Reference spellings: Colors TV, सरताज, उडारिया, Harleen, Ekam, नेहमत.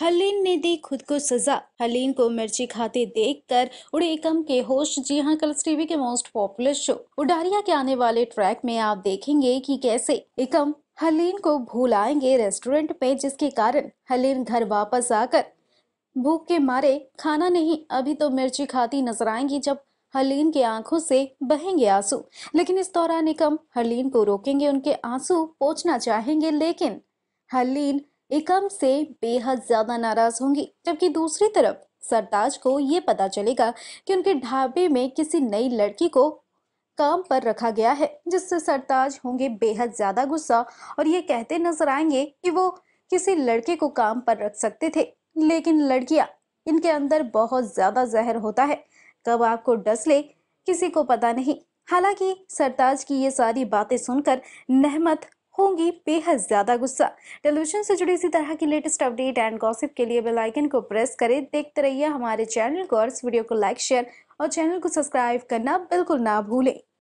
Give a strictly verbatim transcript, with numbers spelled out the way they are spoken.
हरलीन ने दी खुद को सजा। हरलीन को मिर्ची खाते देखकर उड़े एकम के होस्ट, जी हां, कलर्स टीवी के मोस्ट पॉपुलर शो उडारिया के आने वाले ट्रैक में आप देखेंगे कि कैसे एकम हरलीन को भूलाएंगे रेस्टोरेंट पे, जिसके कारण हरलीन घर वापस आकर भूख के मारे खाना नहीं, अभी तो मिर्ची खाती नजर आएंगी, जब हरलीन की आंखों से बहेंगे आंसू। लेकिन इस दौरान एकम हरलीन को रोकेंगे, उनके आंसू पोंछना चाहेंगे, लेकिन हरलीन एकम से बेहद ज्यादा नाराज होंगी। जबकि दूसरी तरफ सरताज को ये पता चलेगा कि उनके ढाबे में किसी नई लड़की को काम पर रखा गया है, जिससे सरताज होंगे बेहद ज्यादा गुस्सा और ये कहते नजर आएंगे कि वो किसी लड़के को काम पर रख सकते थे, लेकिन लड़कियां, इनके अंदर बहुत ज्यादा जहर होता है, कब आपको डस ले किसी को पता नहीं। हालांकि सरताज की ये सारी बातें सुनकर नेहमत होंगी बेहद ज़्यादा गुस्सा। टेलीविजन से जुड़ी इसी तरह की लेटेस्ट अपडेट एंड गॉसिप के लिए बेल आइकन को प्रेस करें। देखते रहिए हमारे चैनल को और इस वीडियो को लाइक, शेयर और चैनल को सब्सक्राइब करना बिल्कुल ना भूलें।